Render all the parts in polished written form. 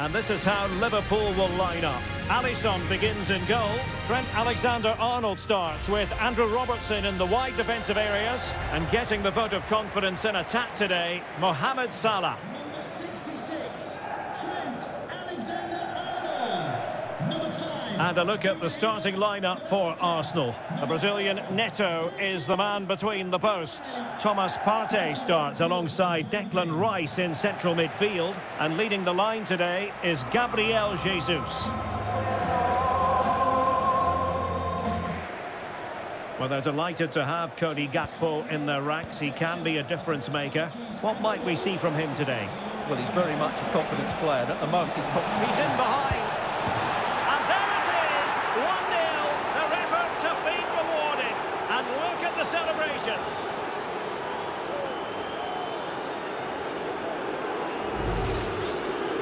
And this is how Liverpool will line up. Alisson begins in goal. Trent Alexander-Arnold starts with Andrew Robertson in the wide defensive areas. And getting the vote of confidence in attack today, Mohamed Salah. Number 66, Trent Alexander-Arnold. Number 5. And a look at the starting lineup for Arsenal. The Brazilian Neto is the man between the posts. Thomas Partey starts alongside Declan Rice in central midfield. And leading the line today is Gabriel Jesus. Well, they're delighted to have Cody Gakpo in their ranks. He can be a difference maker. What might we see from him today? Well, he's very much a confidence player. At the moment, he's in behind. And there it is! 1-0. Their efforts have been rewarded. And look at the celebrations.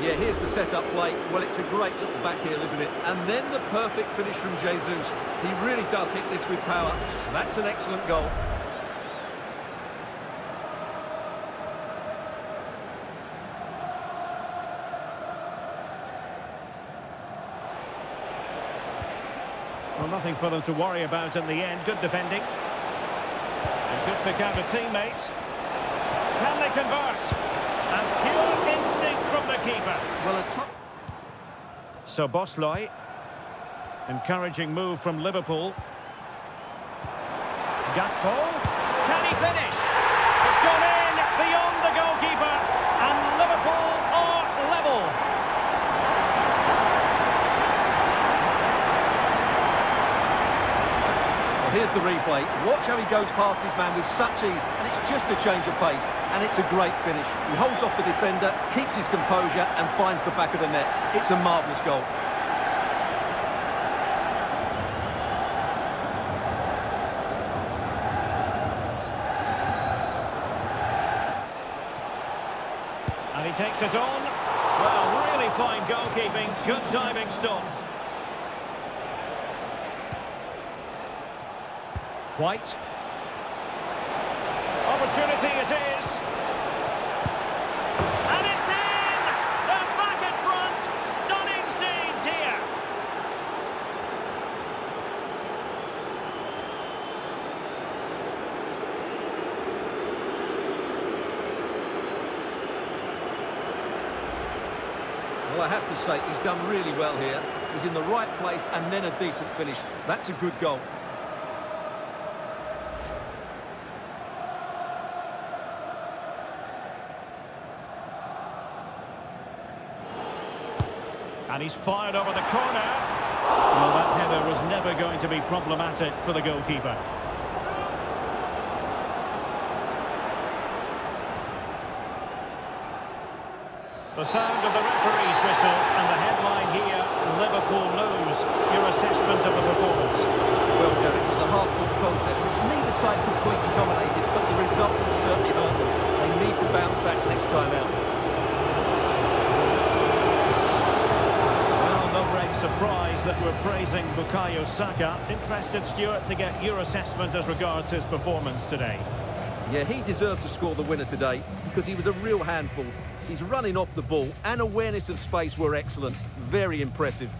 Yeah, here's the set-up play. Well, it's a great little backheel, isn't it? And then the perfect finish from Jesus. He really does hit this with power. That's an excellent goal. Well, nothing for them to worry about in the end. Good defending. And good pick out of teammates. Can they convert? And pure instinct from the keeper. Well, so Bosley, encouraging move from Liverpool. Gakpo, can he finish? It's gone in beyond the goalkeeper, and Liverpool are level. Well, here's the replay. Watch how he goes past his man with such ease, and it's just a change of pace. And it's a great finish. He holds off the defender, keeps his composure, and finds the back of the net. It's a marvellous goal. And he takes it on. Well, really fine goalkeeping. Good timing stop. White. Opportunity it is. And it's in! They're back in front. Stunning scenes here. Well, I have to say, he's done really well here. He's in the right place and then a decent finish. That's a good goal. And he's fired over the corner. Well, that header was never going to be problematic for the goalkeeper. The sound of the referee's whistle and the headline here, Liverpool lose. Your assessment of the performance? Well, Derek, it was a hard-fought contest which neither side completely dominated, but the result was certainly hurt them. They need to bounce back next time out. Surprise that we're praising Bukayo Saka. Interested, Stuart, to get your assessment as regards his performance today. Yeah, he deserved to score the winner today because he was a real handful. His running off the ball and awareness of space were excellent. Very impressive.